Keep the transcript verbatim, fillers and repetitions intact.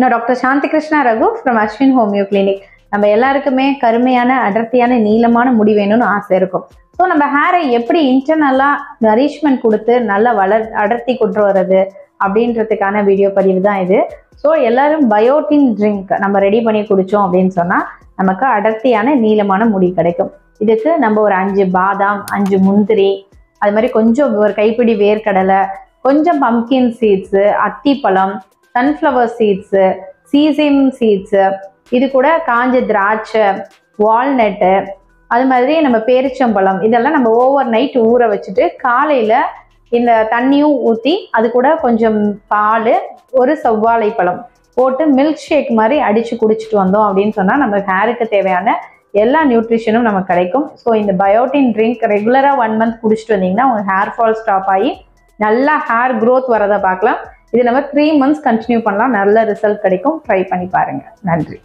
நான் doctor Shanthi Krishna Raghu from Ashwin homeo clinic. நம்ம எல்லாருக்குமே கருமையான அடர்த்தியான நீளமான முடி வேணும்னு ஆசை இருக்கும். ஸோ நம்ம ஹேரை எப்படி இன்டர்னலாக நரிஷ்மெண்ட் கொடுத்து நல்லா வளர் அடர்த்தி கொண்டு வர்றது அப்படின்றதுக்கான வீடியோ பதிவு தான் இது. ஸோ எல்லாரும் பயோட்டின் ட்ரிங்க் நம்ம ரெடி பண்ணி குடித்தோம் அப்படின்னு சொன்னால் நமக்கு அடர்த்தியான நீளமான முடி கிடைக்கும். இதுக்கு நம்ம ஒரு அஞ்சு பாதாம், அஞ்சு முந்திரி, அது மாதிரி கொஞ்சம் ஒரு கைப்பிடி வேர்க்கடலை, கொஞ்சம் பம்கின் சீட்ஸு, அத்திப்பழம், சன்ஃப்ளவர் சீட்ஸு, சீசிம் சீட்ஸு, இது கூட காஞ்ச திராட்சை, வால்நட்டு, அது மாதிரி நம்ம பேரிச்சம்பழம், இதெல்லாம் நம்ம ஓவர் நைட் ஊற வச்சுட்டு காலையில் இந்த தண்ணியும் ஊற்றி அது கூட கொஞ்சம் பால், ஒரு செவ்வாழை பழம் போட்டு மில்க் ஷேக் மாதிரி அடித்து குடிச்சிட்டு வந்தோம் அப்படின்னு சொன்னால் நம்ம ஹேருக்கு தேவையான எல்லா நியூட்ரிஷனும் நமக்கு கிடைக்கும். ஸோ இந்த பயோட்டின் ட்ரிங்க் ரெகுலராக ஒன் மந்த் குடிச்சிட்டு வந்தீங்கன்னா உங்கள் ஹேர் ஃபால் ஸ்டாப் ஆகி நல்லா ஹேர் க்ரோத் வரதை பார்க்கலாம். இது நம்ம த்ரீ மந்த்ஸ் கண்டினியூ பண்ணலாம், நல்ல ரிசல்ட் கிடைக்கும். ட்ரை பண்ணி பாருங்கள். நன்றி.